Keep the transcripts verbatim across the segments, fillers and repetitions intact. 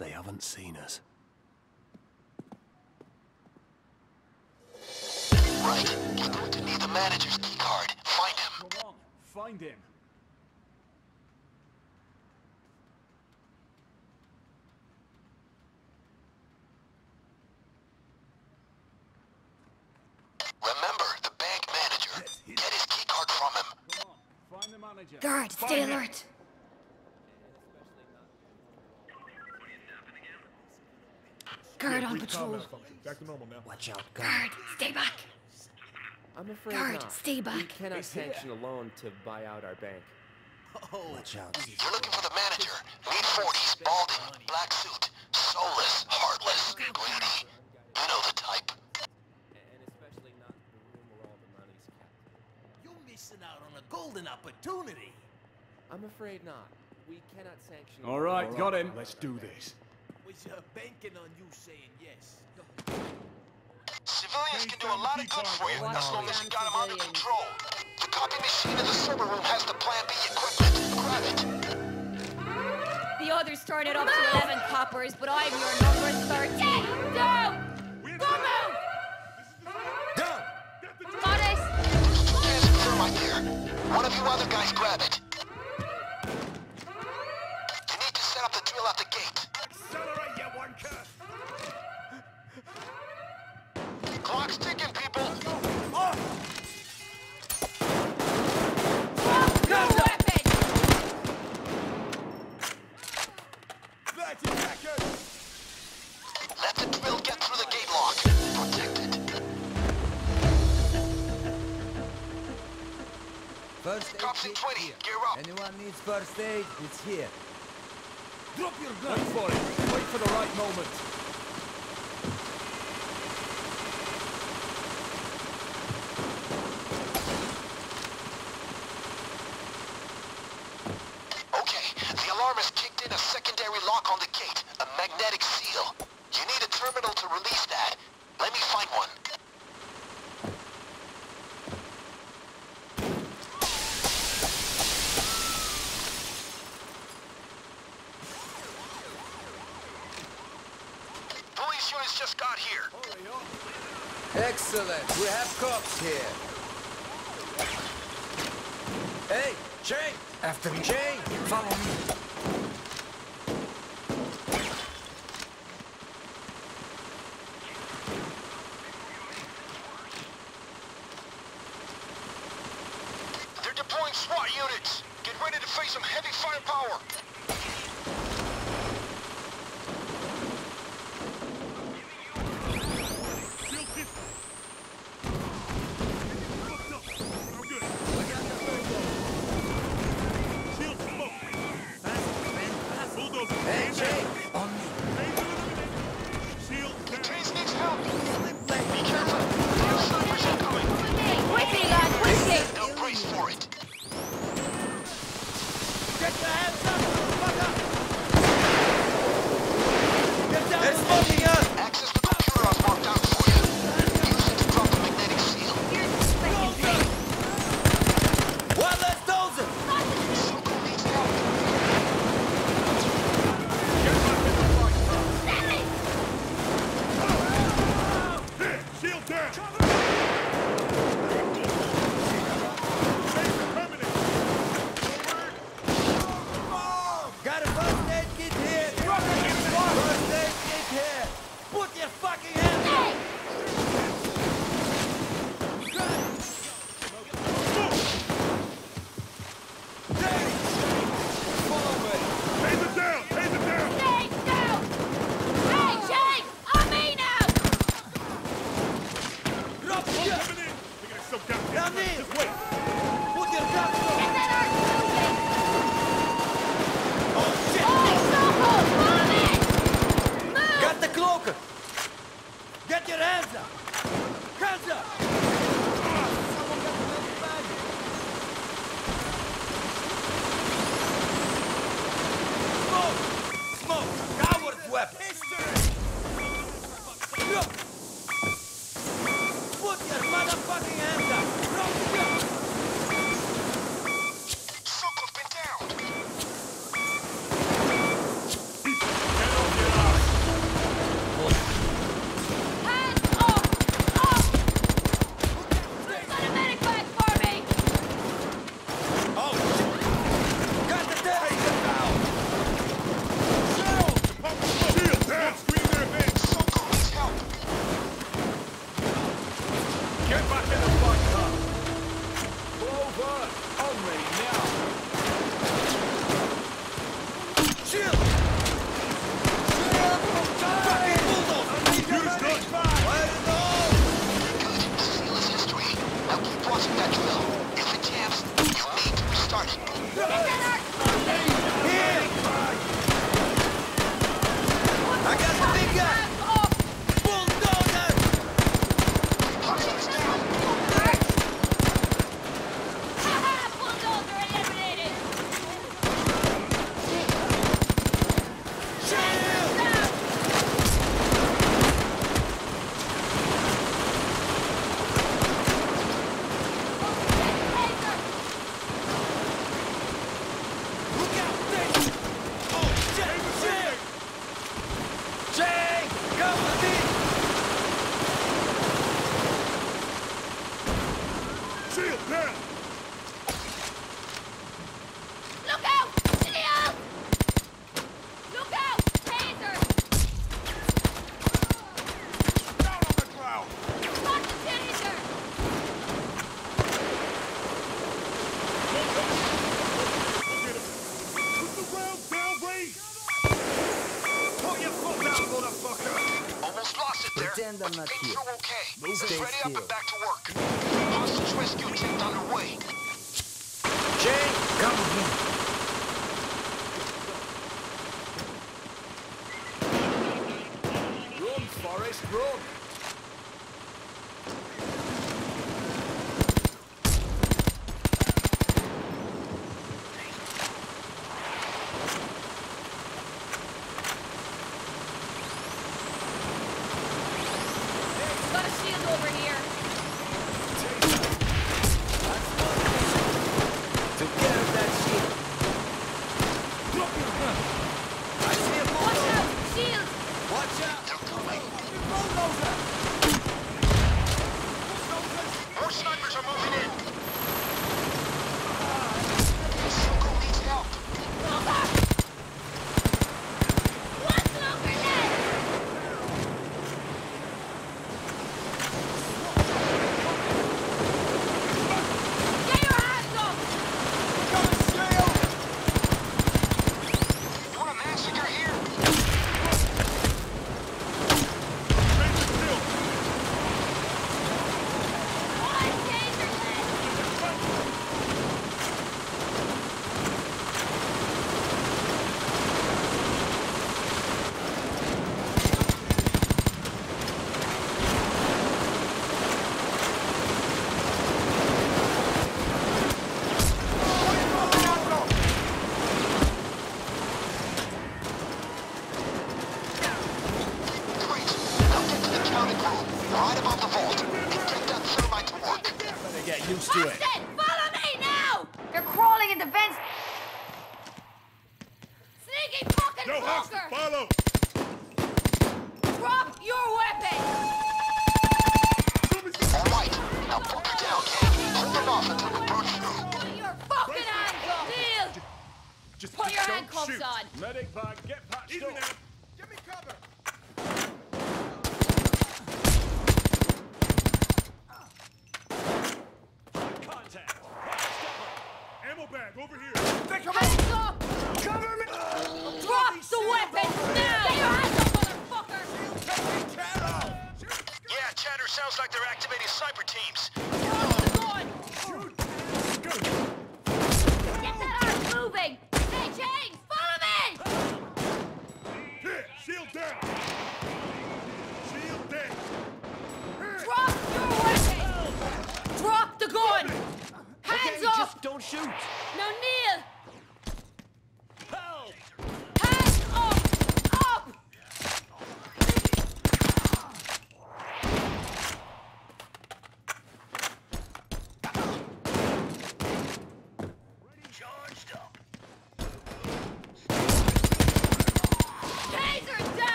They haven't seen us. Right. You're going to need the manager's key card. Find him. Come on. Find him. Remember the bank manager. Get his key card from him. Come on. Find the manager. Guard, stay alert. Guard on patrol. Back to normal now. Watch out, guard. Guard, stay back. I'm afraid guard, not. stay back. We cannot sanction a loan to buy out our bank. Oh, watch out. You're looking for the manager. Mid forties, balding, black suit, soulless, heartless, greedy. You know the type. And especially not the room where all the money's kept. You're missing out on a golden opportunity. I'm afraid not. We cannot sanction. All right, all right. got him. Let's do this. Was uh, banking on you saying yes. Civilians can do a lot of good for you as long as you got them under control. The copy machine in the server room has the Plan B equipment. Grab it. The others started up to eleven coppers, but I'm your number thirteen. Down! Come out! Down! Got it! There's a firm idea. One of you other guys grab it. You need to set up the deal at the gate. Clock's ticking, people! Oh. Oh, no weapon! thirty seconds! Let the drill get through the gate lock. Protect it. Cops in twenty, here. Gear up! Anyone needs first aid? It's here. Drop your gun! Wait for it! Wait for the right moment! Excellent. We have cops here. Hey, Jane! After me. Jane, follow me. They're deploying SWAT units. Get ready to face some heavy firepower. Sokol's been down! them up here. You're okay. Stay ready still. Up and back to work. Hostage rescue team underway. Jay, come with me. Forest Road.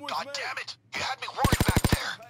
It's a trail!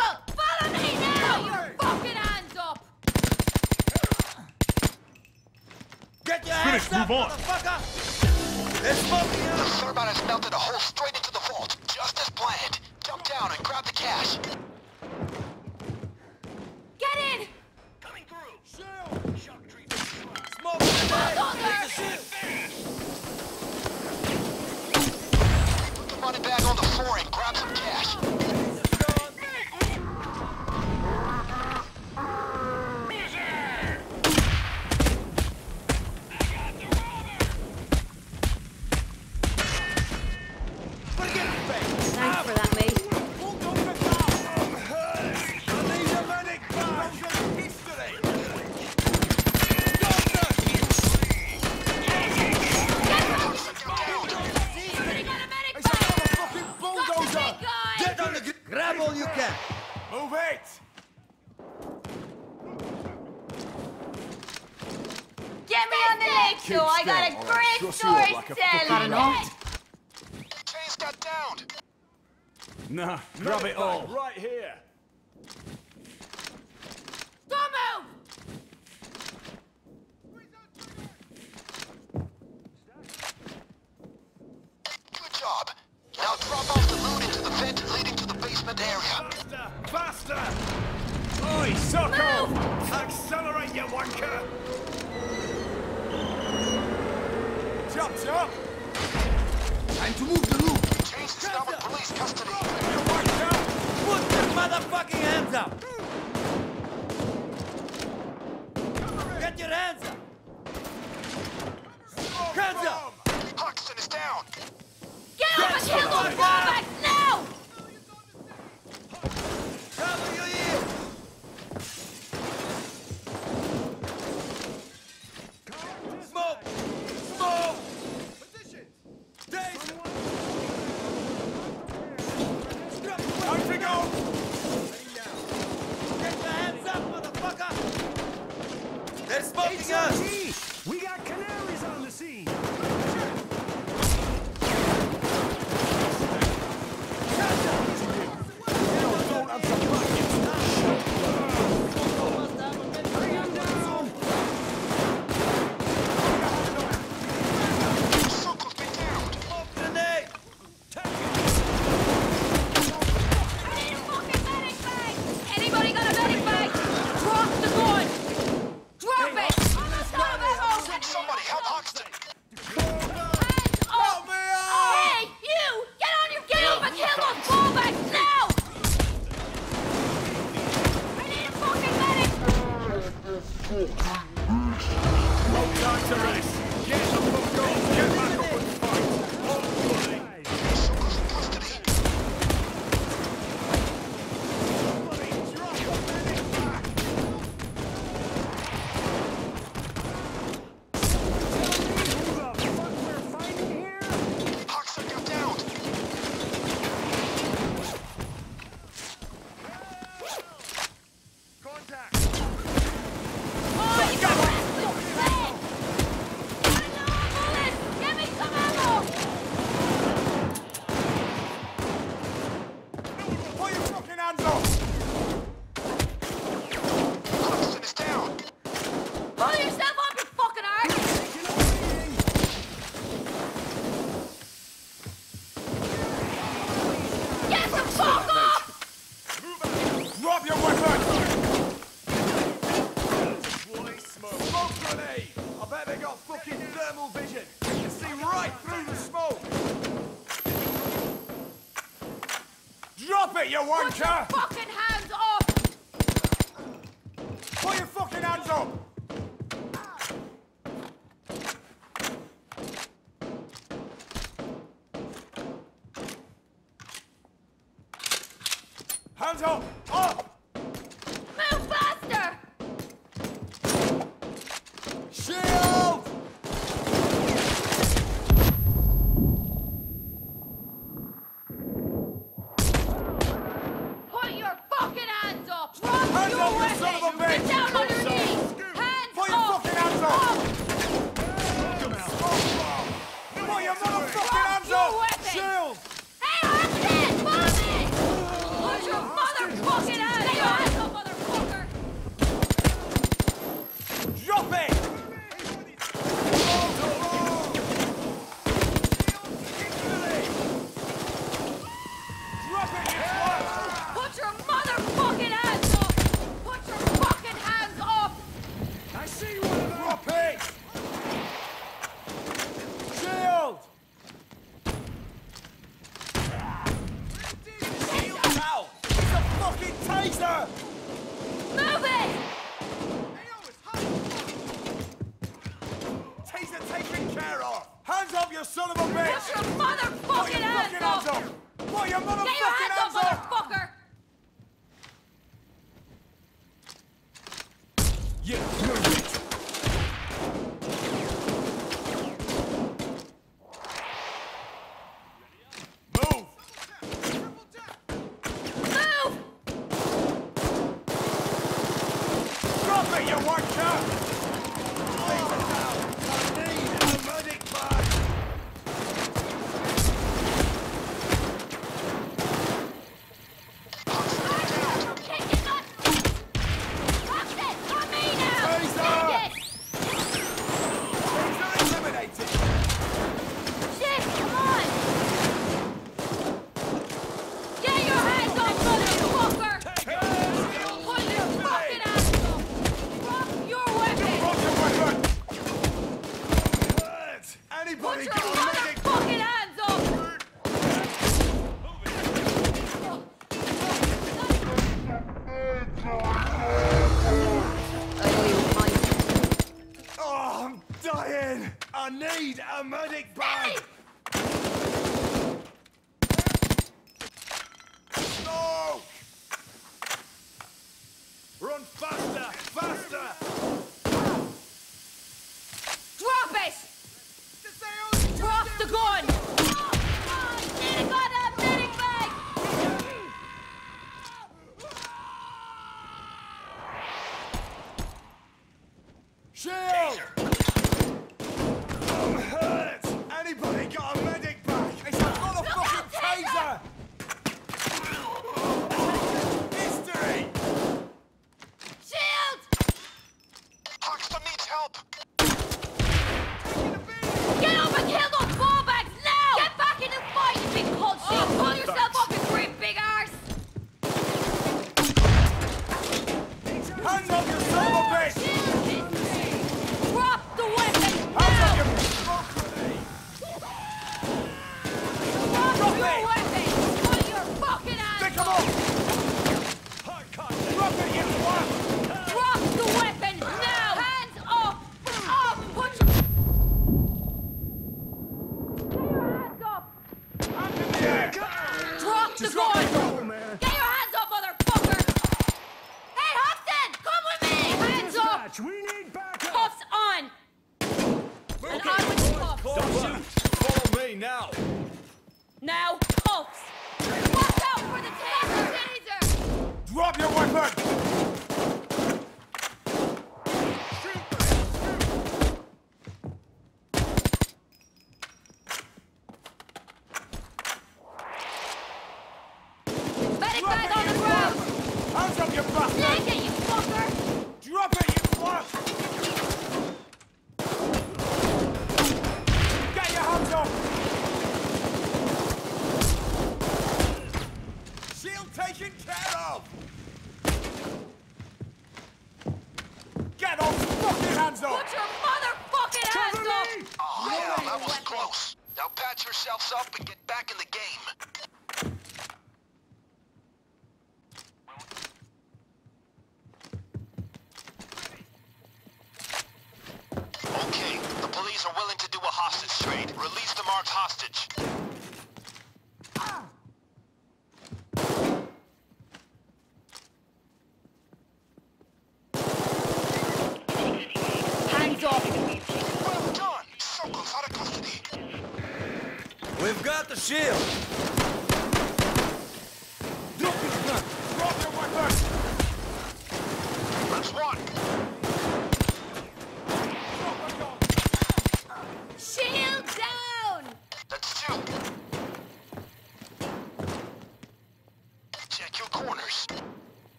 people! Follow me now! Put your fucking hands up! Get your hands up, motherfucker! Let's fucking up! The Serban has melted a hole straight into the vault, just as planned. Jump down and grab the cash. Get in! Coming through! Shoot! Shock treatment! Smoke! Smoke! Put the money bag on the floor and grab some cash. Nah, grab it all. Right here. Don't move! Good job. Now drop off the loot into the vent leading to the basement area. Faster! Faster! Oi, Socko! Accelerate, you wanker! Chop, chop! Time to move the loot! Change the stop with police custody. Put your motherfucking hands up! Get your hands up! Hands up! Huxton is down! Get off and kill those robots now! Cover your ears! Smoke! Smoke! Position! They're smoking us! We got canaries on the scene! Hands up! Up! Move faster! Shield! Put your fucking hands up! Drop hands your up, weapon! You son of a bitch! Get down on your knees! Hands Put up! Put your fucking hands up! up. Come out. Put your, your motherfucking hands up! Weapon. Shield! Fucking Faster! Move it! Taser taken care of! Hands up, you son of a bitch! Get your motherfucking hands up! What, your motherfucking hands up? Get your hands up, motherfucker! Yeah, you're right.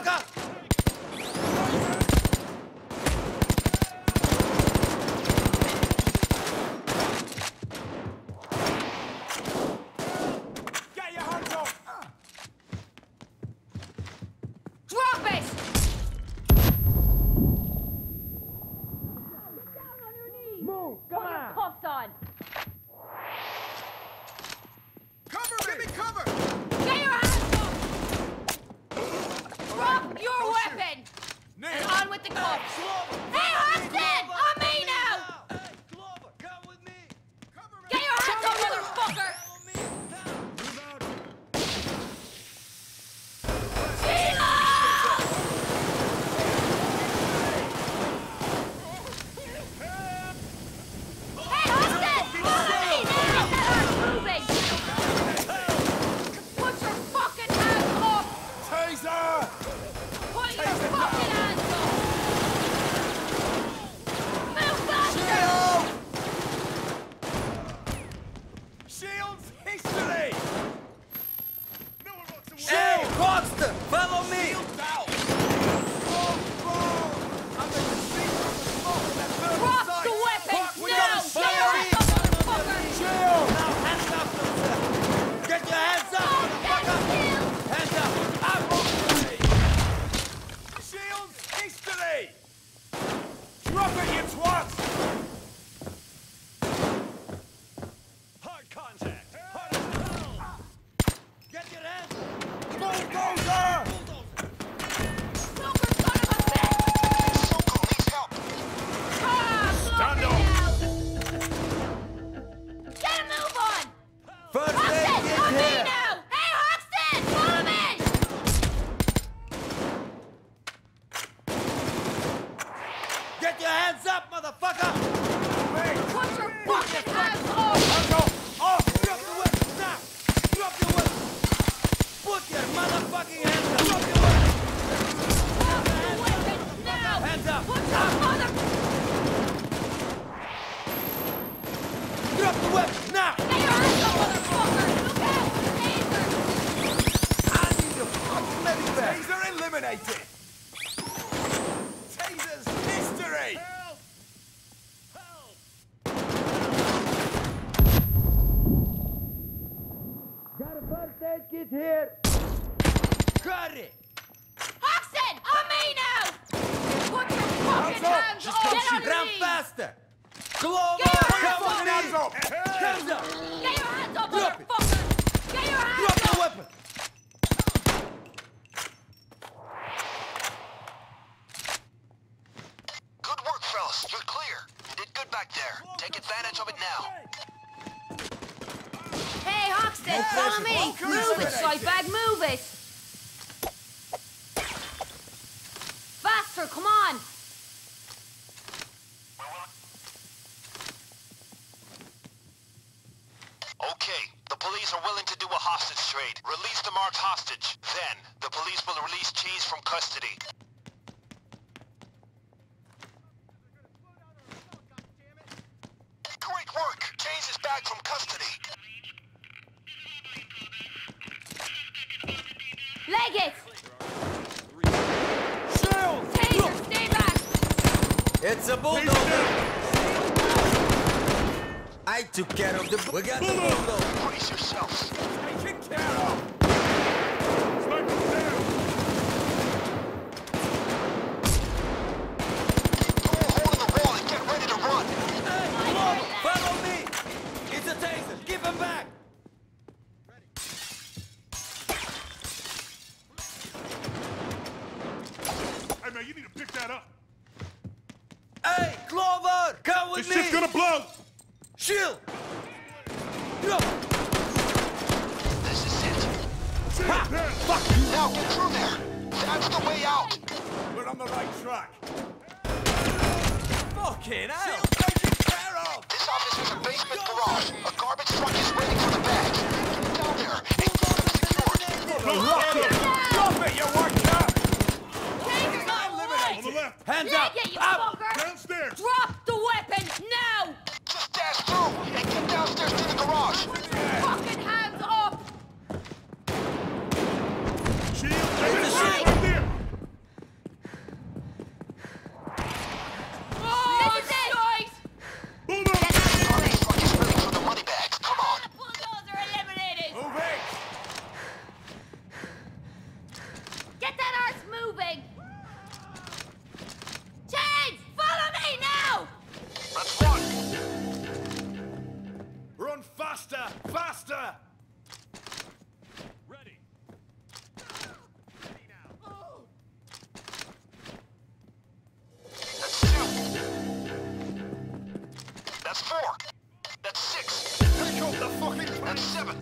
看看。It's a bulldozer! I took care of the bull. We got the bulldozer! Brace yourselves! Take care of! Throw a hole in the wall and get ready to run! Hey, Globo, follow me! It's a taser! Give him back! Hey man, you need to pick that up! Hey, Clover, come with me! This shit's gonna blow! Shield! Yo. This is it. Fuck! Now get through there! That's the way out! We're on the right track. Fucking hell! This office is a basement garage. A garbage truck is waiting for the bag. Get down there. It's got to be secured. Lock it! Drop it, you worker! On the left! Hands up! It, you up. Downstairs! Drop the weapon now! Just dash through and get downstairs to the garage! Put your fucking hands up! Shield! There's a shield right there! Faster! Faster! Ready. Ready now. Oh. That's two. That's four. That's six. Pick up the fucking... That's seven.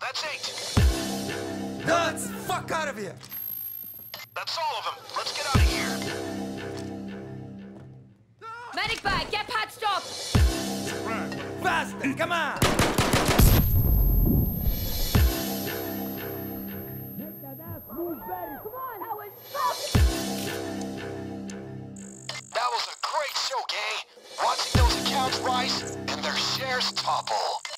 That's eight. Nuts! Fuck out of here! That's all of them. Let's get out of here. Medic bag, get patched up! Faster, come on! Move better. Come on, that was tough! That was a great show, gang! Watching those accounts rise and their shares topple.